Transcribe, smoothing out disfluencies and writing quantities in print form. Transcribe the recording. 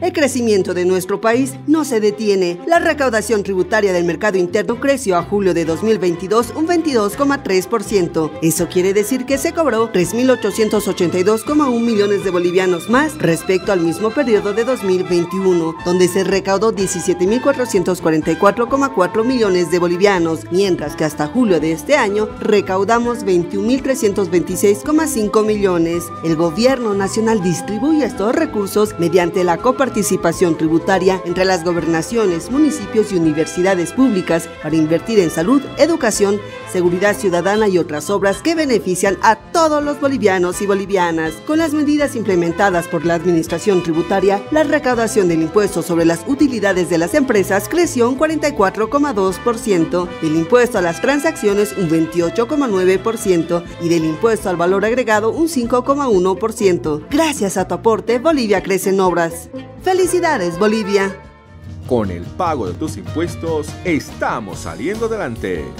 El crecimiento de nuestro país no se detiene. La recaudación tributaria del mercado interno creció a julio de 2022 un 22,3%. Eso quiere decir que se cobró 3.882,1 millones de bolivianos más respecto al mismo periodo de 2021, donde se recaudó 17.444,4 millones de bolivianos, mientras que hasta julio de este año recaudamos 21.326,5 millones. El gobierno nacional distribuye estos recursos mediante la coparticipación tributaria entre las gobernaciones, municipios y universidades públicas para invertir en salud, educación, seguridad ciudadana y otras obras que benefician a todos los bolivianos y bolivianas. Con las medidas implementadas por la administración tributaria, la recaudación del impuesto sobre las utilidades de las empresas creció un 44,2%, del impuesto a las transacciones un 28,9% y del impuesto al valor agregado un 5,1%. Gracias a tu aporte, Bolivia crece en obras. ¡Felicidades, Bolivia! Con el pago de tus impuestos, estamos saliendo adelante.